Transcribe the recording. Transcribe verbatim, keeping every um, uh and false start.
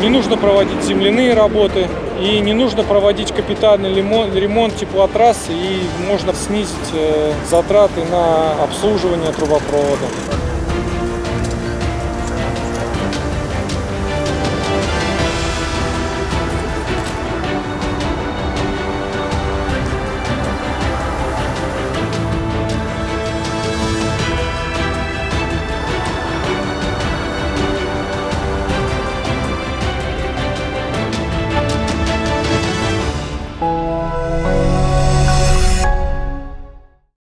Не нужно проводить земляные работы и не нужно проводить капитальный ремонт теплотрасс, и можно снизить затраты на обслуживание трубопровода.